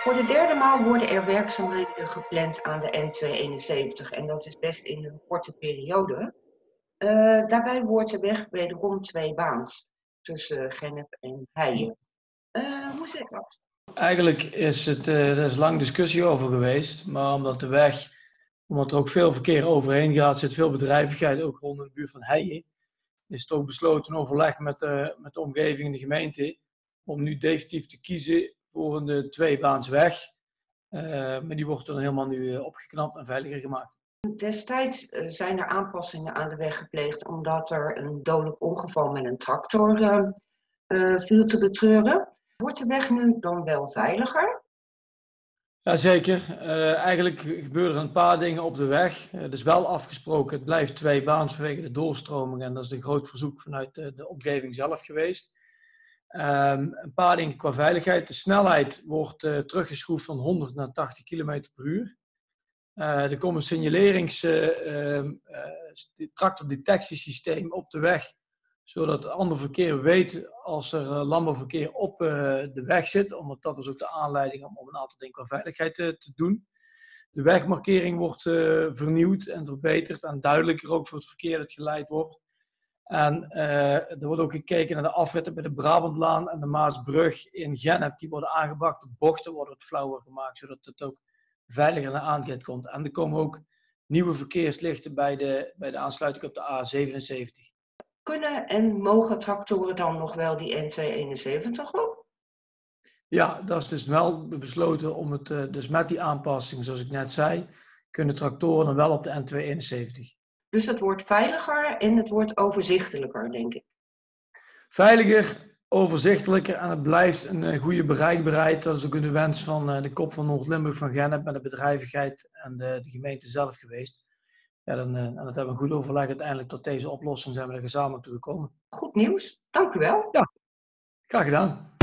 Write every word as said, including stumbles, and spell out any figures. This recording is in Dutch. Voor de derde maal worden er werkzaamheden gepland aan de N tweehonderdeenenzeventig en dat is best in een korte periode. Uh, daarbij wordt de weg wederom twee baans tussen Gennep en Heijen. Uh, hoe zit dat? Eigenlijk is het, uh, er is lang discussie over geweest, maar omdat de weg, omdat er ook veel verkeer overheen gaat, zit veel bedrijvigheid ook rondom de buurt van Heijen, is het ook besloten in overleg met, uh, met de omgeving en de gemeente om nu definitief te kiezen voor een tweebaansweg. Uh, maar die wordt dan helemaal nu opgeknapt en veiliger gemaakt. Destijds zijn er aanpassingen aan de weg gepleegd omdat er een dodelijk ongeval met een tractor uh, uh, viel te betreuren. Wordt de weg nu dan wel veiliger? Jazeker. Uh, eigenlijk gebeuren er een paar dingen op de weg. Het uh, is wel afgesproken, het blijft twee baans vanwege de doorstroming. En dat is een groot verzoek vanuit de, de omgeving zelf geweest. Um, een paar dingen qua veiligheid. De snelheid wordt uh, teruggeschroefd van honderd naar tachtig kilometer per uur. Uh, er komt een signalerings uh, uh, tractordetectiesysteem op de weg, zodat ander verkeer weet als er uh, landbouwverkeer op uh, de weg zit. Omdat dat is ook de aanleiding om, om een aantal dingen qua veiligheid uh, te doen. De wegmarkering wordt uh, vernieuwd en verbeterd en duidelijker ook voor het verkeer dat geleid wordt. En uh, er wordt ook gekeken naar de afritten bij de Brabantlaan en de Maasbrug in Gennep. Die worden aangebracht, de bochten worden wat flauwer gemaakt, zodat het ook veiliger naar aanzet komt. En er komen ook nieuwe verkeerslichten bij de, bij de aansluiting op de A zevenenzeventig. Kunnen en mogen tractoren dan nog wel die N tweehonderdeenenzeventig op? Ja, dat is dus wel besloten om het, dus met die aanpassing, zoals ik net zei, kunnen tractoren dan wel op de N tweehonderdeenenzeventig. Dus het wordt veiliger en het wordt overzichtelijker, denk ik. Veiliger, overzichtelijker en het blijft een goede bereikbaarheid. Dat is ook een wens van de kop van Noord-Limburg, van Gennep, met de bedrijvigheid en de, de gemeente zelf geweest. Ja, dan, en dat hebben we goed overleg. Uiteindelijk tot deze oplossing zijn we er gezamenlijk toe gekomen. Goed nieuws, dank u wel. Ja, graag gedaan.